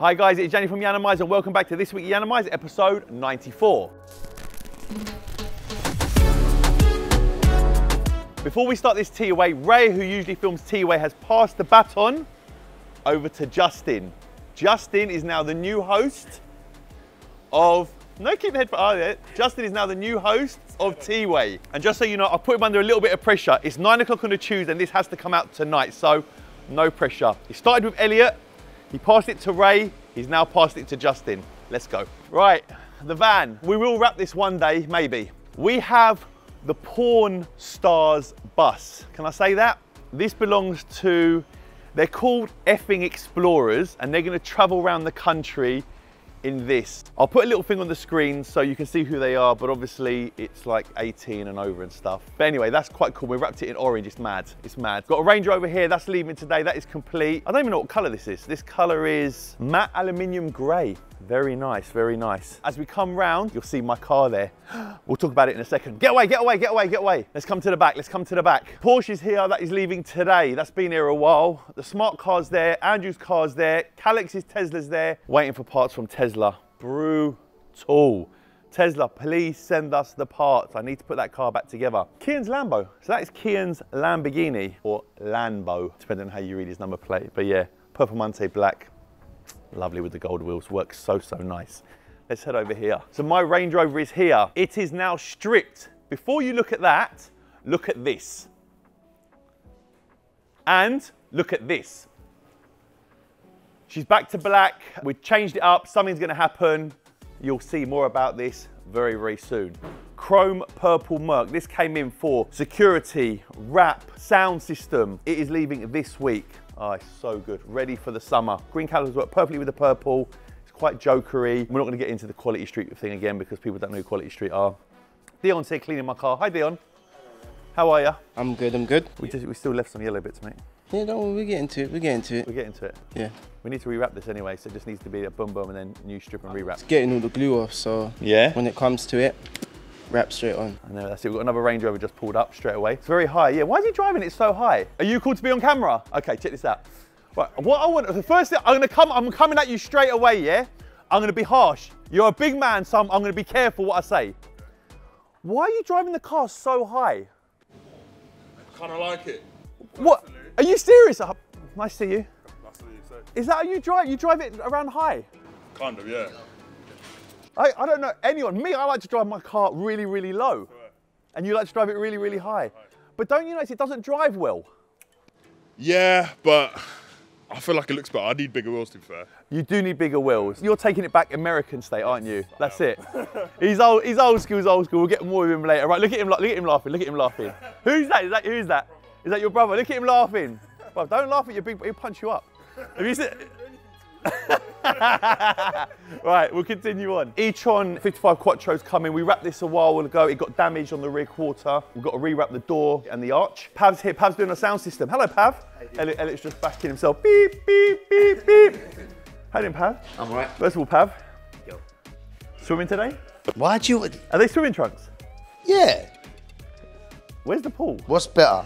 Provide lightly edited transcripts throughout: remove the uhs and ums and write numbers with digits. Hi guys, it's Yanni from Yiannimize and welcome back to This Week Yiannimize, episode 94. Before we start this TWAY, Ray, who usually films TWAY, has passed the baton over to Justin. Justin is now the new host of... No, keep the head for... Oh, yeah. Justin is now the new host of TWAY. And just so you know, I put him under a little bit of pressure. It's 9 o'clock on a Tuesday and this has to come out tonight, so no pressure. He started with Elliot, he passed it to Ray, he's now passed it to Justin. Let's go. Right, the van. We will wrap this one day, maybe. We have the Pawn Stars bus. Can I say that? This belongs to... They're called Effing Explorers and they're going to travel around the country in this. I'll put a little thing on the screen so you can see who they are, but obviously it's like 18 and over and stuff. But anyway, that's quite cool. We wrapped it in orange. It's mad. It's mad. Got a Range Rover here. That's leaving today. That is complete. I don't even know what colour this is. This colour is matte aluminium grey. Very nice. Very nice. As we come round, you'll see my car there. We'll talk about it in a second. Get away, get away, get away, get away. Let's come to the back. Let's come to the back. Porsche's here. That is leaving today. That's been here a while. The smart car's there. Andrew's car's there. Calix's Tesla's there. Waiting for parts from Tesla. Brutal. Tesla, please send us the parts. I need to put that car back together. Kean's Lambo. So that is Kean's Lamborghini, or Lambo, depending on how you read his number plate. But yeah, purple Monte black. Lovely with the gold wheels. Works so, so nice. Let's head over here. So my Range Rover is here. It is now stripped. Before you look at that, look at this. And look at this. She's back to black. We've changed it up. Something's going to happen. You'll see more about this very, very soon. Chrome Purple Merc. This came in for security, wrap, sound system. It is leaving this week. Oh, it's so good. Ready for the summer. Green calipers work perfectly with the purple. It's quite jokery. We're not going to get into the Quality Street thing again because people don't know who Quality Street are. Dion's here cleaning my car. Hi, Dion. How are you? I'm good, I'm good. We still left some yellow bits, mate. Yeah, don't worry, we're getting to it, we're getting to it. We're getting to it. Yeah. We need to rewrap this anyway, so it just needs to be a boom boom and then new strip and rewrap. It's getting all the glue off, so yeah. When it comes to it, wrap straight on. I know, that's it. We've got another Range Rover just pulled up straight away. It's very high, yeah. Why is he driving it so high? Are you cool to be on camera? Okay, check this out. Right, what I want, the first thing, I'm coming at you straight away, yeah? I'm gonna be harsh. You're a big man, so I'm gonna be careful what I say. Why are you driving the car so high? I kinda like it. What? Absolutely. Are you serious? Nice to see you. Nice to see you, sir. Is that how you drive? You drive it around high? Kind of, yeah. I don't know anyone. Me, I like to drive my car really, really low. Right. And you like to drive it really, really high. Right. But don't you notice it doesn't drive well? Yeah, but I feel like it looks better. I need bigger wheels, to be fair. You do need bigger wheels. You're taking it back American state, aren't you? That's it. He's old school. We'll get more of him later. Right, look at him laughing. Who's that? Who's that? Is that your brother? Look at him laughing. Bro, don't laugh at your big brother, he'll punch you up. Have you seen? Right, we'll continue on. E-tron 55 Quattro's coming. We wrapped this a while ago. It got damaged on the rear quarter. We've got to rewrap the door and the arch. Pav's here. Pav's doing a sound system. Hello, Pav. Elliot's just backing himself. Beep, beep, beep, beep. How you doing, Pav? I'm all right. First of all, Pav. Yo. Swimming today? Why'd you? Are they swimming trunks? Yeah. Where's the pool? What's better?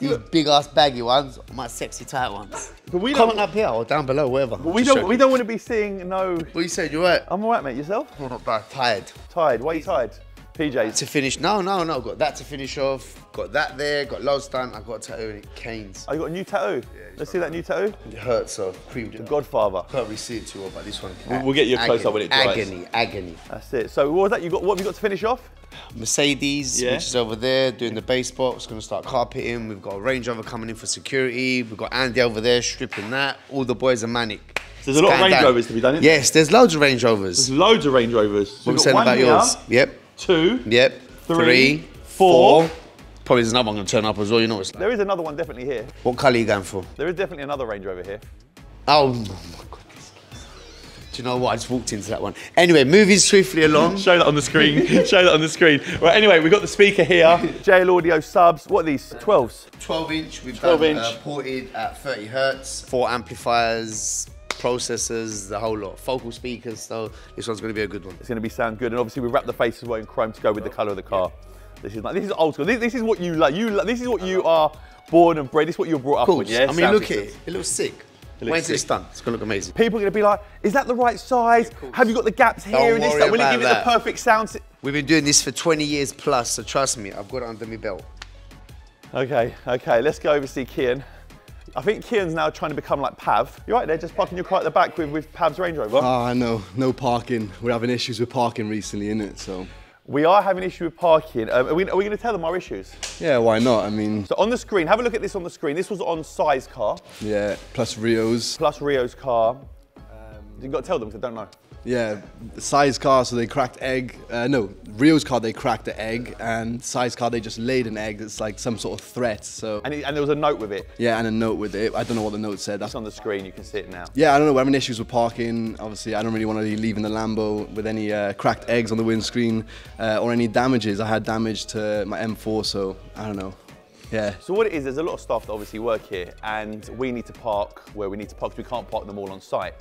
These big ass baggy ones, or my sexy tight ones. But we comment up here or down below, wherever. We don't want to be seeing no. Well, you said you're right. I'm alright, mate. Yourself? I'm not bad. Tired. Tired. Why are you tired? PJs. To finish. No. Got that to finish off. Got that there. Got loads done. I got a tattoo and it canes. Oh, you got a new tattoo? Yeah. Let's see that new tattoo. It hurts, so creamed it. The Godfather. Can't really see it too well, but this one. We'll get you a close up when it dries. Agony. That's it. So what was that? You got what? Have you got to finish off? Mercedes, yeah. Which is over there, doing the base box, going to start carpeting. We've got a Range Rover coming in for security. We've got Andy over there stripping that. All the boys are manic. So there's a lot of Range Rovers to be done, isn't there? Yes, there's loads of Range Rovers. So what we saying about yours? Yep. Two. Yep. Three. Four. Probably there's another one going to turn up as well, you know what it's like. There is another one definitely here. What colour are you going for? There is definitely another Range Rover here. Oh my God. Do you know what? I just walked into that one. Anyway, moving swiftly along. Show that on the screen. Show that on the screen. Right, anyway, we've got the speaker here. JL Audio subs. What are these? 12s? 12-inch. We've got ported at 30 hertz. 4 amplifiers, processors, the whole lot. Focal speakers, so this one's going to be a good one. It's going to be sound good. And obviously, we wrap the face as well in chrome to go with the colour of the car. Yeah. This is old school. This is what you like. This is what you are born and bred. This is what you're brought up with. Yeah? I mean, look at it. It looks sick. Wait till it's done. It's going to look amazing. People are going to be like, is that the right size? Have you got the gaps here and this stuff? Will it give it the perfect sound? We've been doing this for 20 years plus, so trust me, I've got it under my belt. Okay, okay, let's go over see Kean. I think Kean's now trying to become like Pav. You're right there, just parking your car at the back with Pav's Range Rover. Ah, I know, no parking. We're having issues with parking recently, innit, so. We are having an issue with parking. Are we going to tell them our issues? Yeah, why not? I mean... So on the screen, have a look at this on the screen. This was on Sai's car. Yeah, plus Rio's. Plus Rio's car. You've got to tell them because I don't know. Yeah, Sai's car, so they cracked egg. No, Rio's car, they cracked the egg. And Sai's car, they just laid an egg. It's like some sort of threat, so... And there was a note with it. Yeah, and a note with it. I don't know what the note said. That's on the screen. You can see it now. Yeah, I don't know. We're having issues with parking. Obviously, I don't really want to be leaving the Lambo with any cracked eggs on the windscreen or any damages. I had damage to my M4, so I don't know. Yeah. So what it is, there's a lot of staff that obviously work here, and we need to park where we need to park because we can't park them all on site.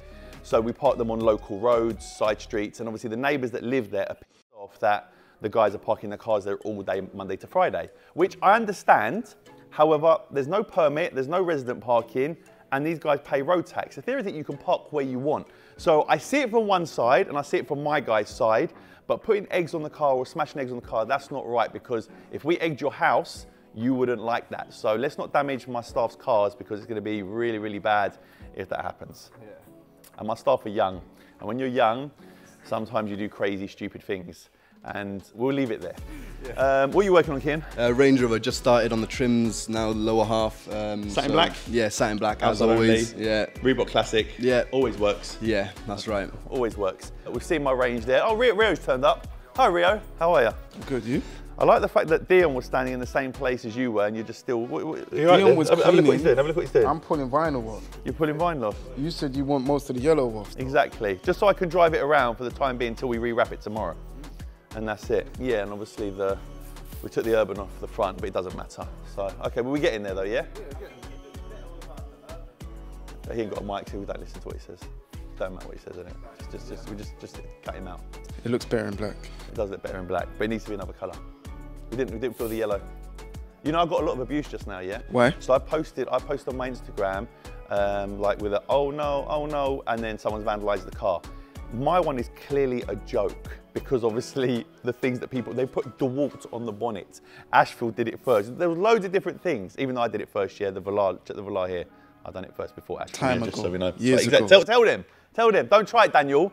So we park them on local roads, side streets, and obviously the neighbours that live there are pissed off that the guys are parking their cars there all day, Monday to Friday, which I understand. However, there's no permit, there's no resident parking, and these guys pay road tax. The theory is that you can park where you want. So I see it from one side, and I see it from my guy's side, but putting eggs on the car or smashing eggs on the car, that's not right, because if we egged your house, you wouldn't like that. So let's not damage my staff's cars, because it's going to be really, really bad if that happens. Yeah. And my staff are young. And when you're young, sometimes you do crazy, stupid things. And we'll leave it there. Yeah. What are you working on, Kean? Range Rover, just started on the trims, now lower half. Satin black? Yeah, satin black, as always. Yeah. Reebok Classic. Yeah. Always works. Yeah, that's right. Always works. We've seen my range there. Oh, Rio's turned up. Hi, Rio. How are you? Good, you? I like the fact that Dion was standing in the same place as you were, and you're just still... Have a look what he's doing, have a look what he's doing. I'm pulling vinyl off. You're pulling vinyl off? You said you want most of the yellow off. Though. Exactly. Just so I can drive it around for the time being until we rewrap it tomorrow. And that's it. Yeah, and obviously we took the urban off the front, but it doesn't matter. So, okay, well, we get in there though, yeah? He ain't got a mic, so we don't listen to what he says. Don't matter what he says, innit? We just cut him out. It looks better in black. It does look better in black, but it needs to be another colour. We didn't feel the yellow. You know, I got a lot of abuse just now, yeah? Why? So I posted on my Instagram, like with a, oh no, and then someone's vandalised the car. My one is clearly a joke, because obviously the things that people, they put DeWalt on the bonnet. Ashfield did it first. There were loads of different things. Even though I did it first, yeah, check the Velar here. I've done it first before Ashfield. Time ago. Just so we know. Years ago. Tell them, don't try it, Daniel.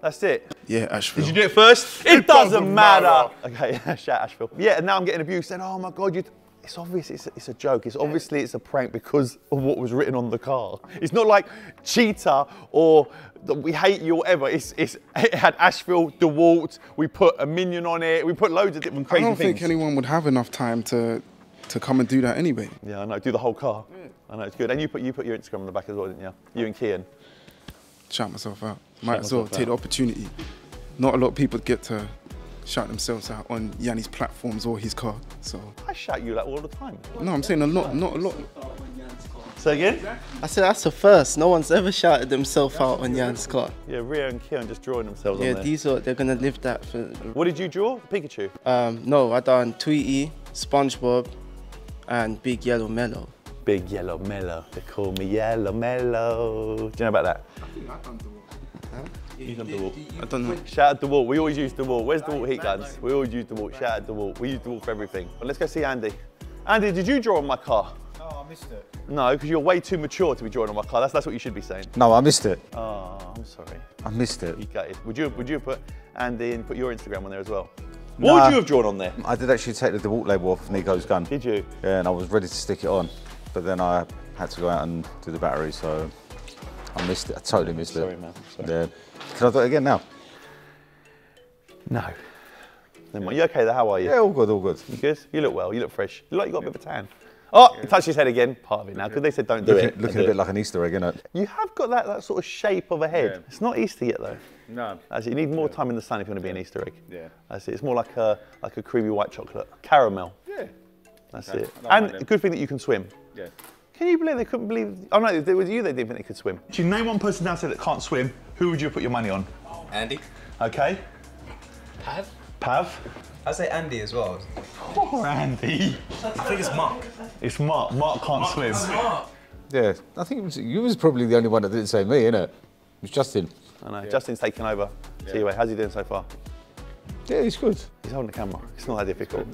That's it. Yeah, Ashfield. Did you do it first? It doesn't matter. Okay, shout Ashfield. Yeah, and now I'm getting abused saying, oh my God, it's obvious it's a joke. It's obviously it's a prank because of what was written on the car. It's not like cheetah or we hate you or whatever. It had Ashfield, DeWalt, we put a minion on it. We put loads of different crazy things. I don't think anyone would have enough time to come and do that anyway. Yeah, I know, do the whole car. Yeah. I know, it's good. And you put your Instagram on the back as well, didn't you? You and Kean. Shout myself out. Might as well take the opportunity. Not a lot of people get to shout themselves out on Yanni's platforms or his car, so. I shout you like all the time. No, I'm saying a lot, not a lot. Say again? I said that's the first. No one's ever shouted themselves out on Yan's car. Yeah, Rio and Kean just drawing themselves on there. Yeah, they're gonna live that for. What did you draw? Pikachu? No, I done Tweety, Spongebob, and Big Yellow Mellow. Big Yellow Mellow. They call me Yellow Mellow. Do you know about that? I think I've done DeWalt. Huh? You've done DeWalt. I don't know. Shout out DeWalt. We always use DeWalt. Where's DeWalt heat guns? We always use DeWalt. Shout out DeWalt. We use DeWalt for everything. Well, let's go see Andy. Andy, did you draw on my car? No, I missed it. No, because you're way too mature to be drawing on my car. That's what you should be saying. No, I missed it. Oh, I'm sorry. I missed it. You gutted. Would you have put Andy and put your Instagram on there as well? What would you have drawn on there? I did actually take the DeWalt label off Nico's gun. Did you? Yeah, and I was ready to stick it on. But then I had to go out and do the battery, so I missed it. I totally missed it. Sorry, man. Sorry. Yeah. Can I do it again now? No. Never mind. You okay there? How are you? Yeah, all good, all good. You good? You look well. You look fresh. You look like you got a bit of a tan. Oh, yeah. Touched his head again. Part of it now, because they said don't do it. Looking a bit like an Easter egg, innit? You have got that sort of shape of a head. Yeah. It's not Easter yet, though. No. That's it. You need more time in the sun if you want to be an Easter egg. Yeah. That's it. It's more like a creamy white chocolate. Caramel. Yeah. That's it. And good thing that you can swim. Yeah. Can you believe they couldn't believe? Oh no, it was you. They didn't think they could swim. Do you name one person down there that can't swim? Who would you put your money on? Andy. Okay. Pav. I say Andy as well. Poor Andy. I think it's Mark. It's Mark. Mark can't swim. Mark. Yeah, I think you was probably the only one that didn't say me, innit? It was Justin. I know, yeah. Justin's taken over. Yeah. So anyway, how's he doing so far? Yeah, he's good. He's holding the camera. It's not that difficult.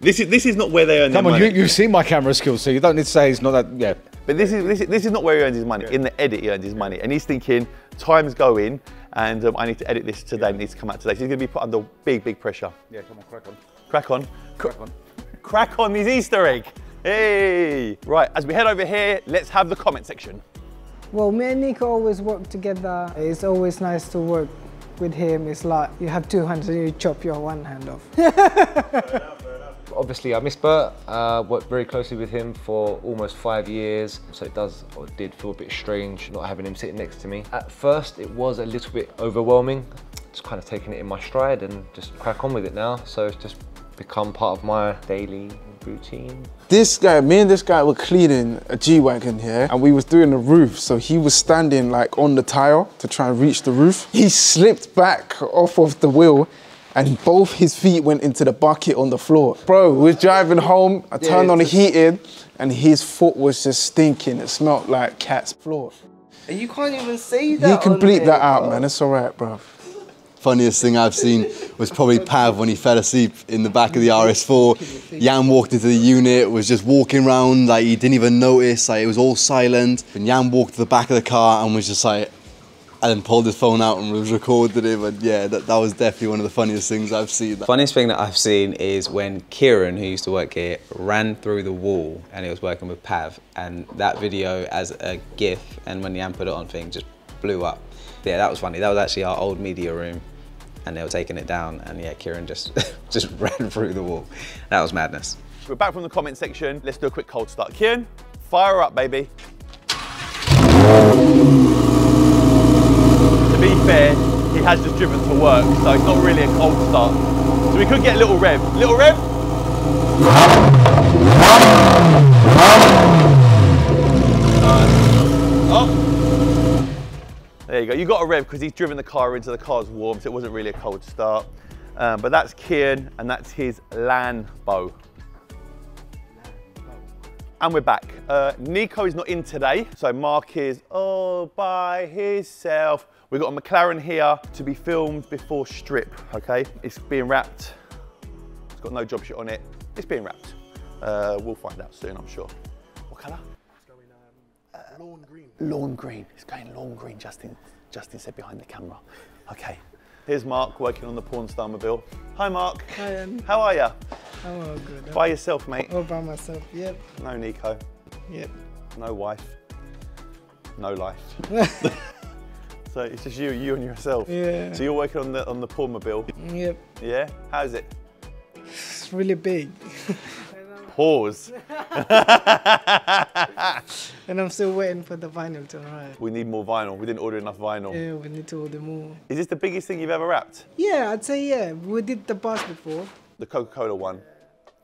This is not where they earn their money. Come on, you've seen my camera skills, so you don't need to say it's not that, yeah. But this is not where he earns his money. Yeah. In the edit, he earns his money. And he's thinking, time's going, and I need to edit this today, and it needs to come out today. So he's going to be put under big, big pressure. Yeah, come on, crack on. Crack on. Crack on. Crack on his Easter egg. Hey! Right, as we head over here, let's have the comment section. Well, me and Nico always work together. It's always nice to work with him. It's like you have two hands and you chop your one hand off. Fair enough. Obviously, I miss Bert. Worked very closely with him for almost 5 years. So it does, or did, feel a bit strange not having him sitting next to me. At first, it was a little bit overwhelming. Just kind of taking it in my stride and just crack on with it now. So it's just become part of my daily routine. This guy, me and this guy were cleaning a G-Wagon here and we was doing the roof. So he was standing like on the tile to try and reach the roof. He slipped back off of the wheel and both his feet went into the bucket on the floor. Bro, we were driving home, I turned on the heating and his foot was just stinking. It smelled like cat's floor. And you can't even say that. You can bleep that out, man. It's all right, bro. Funniest thing I've seen was probably Pav when he fell asleep in the back of the RS4. Yan walked into the unit, was just walking around, like he didn't even notice, like it was all silent. And Yan walked to the back of the car and was just like, and then pulled his phone out and was recorded it. But yeah, that was definitely one of the funniest things I've seen. Funniest thing that I've seen is when Kieran, who used to work here, ran through the wall and he was working with Pav. And that video as a GIF, and when Yan put it on thing, just blew up. Yeah, that was funny. That was actually our old media room and they were taking it down and yeah, Kieran just, just ran through the wall. That was madness. We're back from the comment section. Let's do a quick cold start. Kieran, fire up, baby. To be fair, he has just driven to work, so it's not really a cold start. So we could get a little rev. Little rev? Oh. There you go, you got a rev because he's driven the car into the car's warm, so it wasn't really a cold start. But that's Kean and that's his Lambo. And we're back. Nico is not in today, so Mark is all by himself. We've got a McLaren here to be filmed before strip, okay? It's being wrapped. It's got no job sheet on it. It's being wrapped. We'll find out soon, I'm sure. What colour? Lawn green. Lawn green. It's going lawn green, Justin. Justin said behind the camera. Okay. Here's Mark working on the Pawn Star mobile. Hi, Mark. Hi, Andy. How are you? I'm all good. By yourself, mate? All by myself, yep. No Nico. Yep. No wife. No life. So it's just you and yourself. Yeah. So you're working on the Pawn mobile? Yep. Yeah? How is it? It's really big. Pause. And I'm still waiting for the vinyl to arrive. We need more vinyl. We didn't order enough vinyl. Yeah, we need to order more. Is this the biggest thing you've ever wrapped? Yeah, I'd say yeah. We did the bus before. The Coca-Cola one.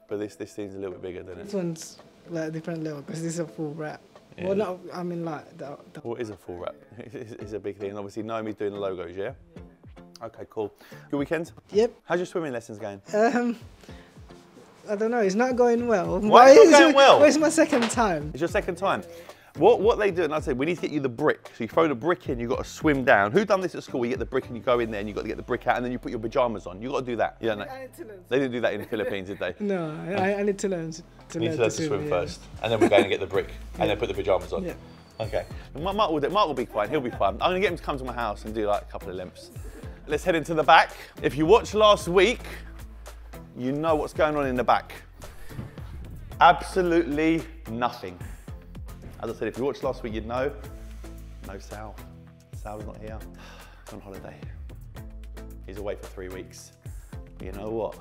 But this thing's a little bit bigger, doesn't it? This one's like a different level because this is a full wrap. Yeah. Well, not, I mean like... Well, it is a full wrap. It's a big thing. And obviously Naomi's doing the logos, yeah? Okay, cool. Good weekend? Yep. How's your swimming lessons going? I don't know, it's not going well. Why is it not going well? It's my second time. It's your second time. What they do, and I say, we need to get you the brick. So you throw the brick in, you've got to swim down. Who done this at school? You get the brick and you go in there and you've got to get the brick out and then you put your pyjamas on. You've got to do that. You don't know. They didn't do that in the Philippines, did they? No, I need to learn to swim first. And then we're going to get the brick and then put the pyjamas on. Yeah. Okay. Mark will do it. Mark will be fine, he'll be fine. I'm going to get him to come to my house and do like a couple of limps. Let's head into the back. If you watched last week, you know what's going on in the back. Absolutely nothing. As I said, if you watched last week, you'd know. No Sal. Sal's not here. He's on holiday. He's away for 3 weeks. You know what?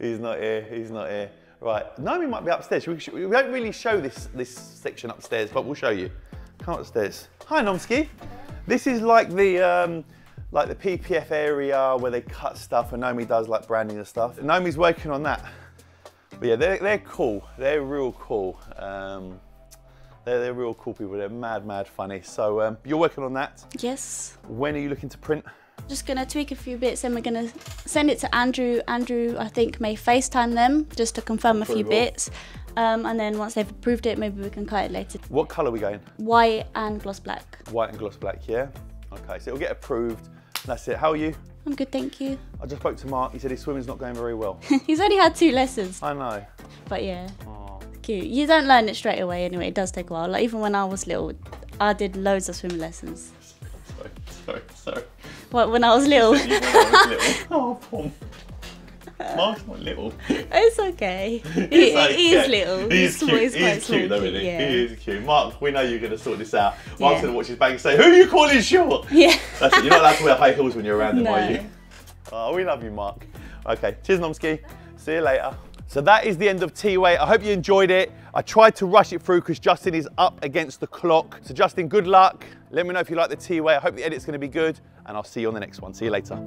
He's not here. He's not here. Right, Naomi might be upstairs. We don't really show this section upstairs, but we'll show you. Come upstairs. Hi, Nomsky. This is like the PPF area where they cut stuff, and Naomi does like branding and stuff. Naomi's working on that. But yeah, they're cool. They're real cool. They're real cool people. They're mad funny. So you're working on that. Yes. When are you looking to print? Just gonna tweak a few bits and we're gonna send it to Andrew. Andrew, I think, may FaceTime them just to confirm a few bits. And then once they've approved it, maybe we can cut it later. What color are we going? White and gloss black. White and gloss black, yeah. Okay, so it'll get approved. That's it. How are you? I'm good, thank you. I just spoke to Mark. He said his swimming's not going very well. He's only had 2 lessons. I know. But yeah, Aww. Cute. You don't learn it straight away anyway. It does take a while. Like even when I was little, I did loads of swimming lessons. Sorry. What, when I was little? You said you when I was little. Oh, poor. Mark's not little. It's okay. He is little. He's cute though, isn't he? Yeah. He is cute. Mark, we know you're going to sort this out. Mark's going to watch his bank and say, who are you calling short? Yeah. That's it. You're not allowed to wear high heels when you're around him, are you? Oh, we love you, Mark. Okay, cheers, Nomski. See you later. So that is the end of TWAY. I hope you enjoyed it. I tried to rush it through because Justin is up against the clock. So Justin, good luck. Let me know if you like the TWAY. I hope the edit's going to be good. And I'll see you on the next one. See you later.